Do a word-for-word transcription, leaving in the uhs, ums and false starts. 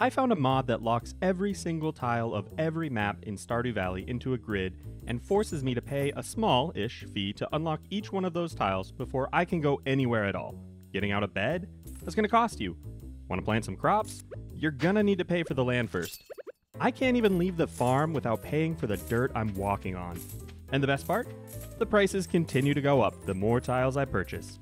I found a mod that locks every single tile of every map in Stardew Valley into a grid and forces me to pay a small-ish fee to unlock each one of those tiles before I can go anywhere at all. Getting out of bed? That's gonna cost you. Wanna plant some crops? You're gonna need to pay for the land first. I can't even leave the farm without paying for the dirt I'm walking on. And the best part? The prices continue to go up the more tiles I purchase.